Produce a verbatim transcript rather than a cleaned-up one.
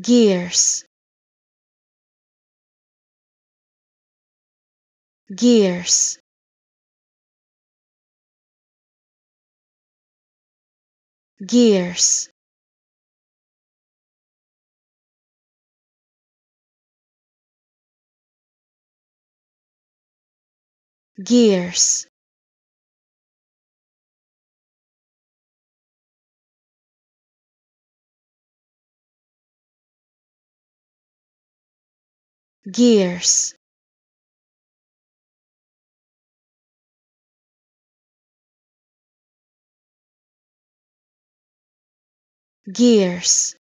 gears, gears, gears, gears, gears, gears,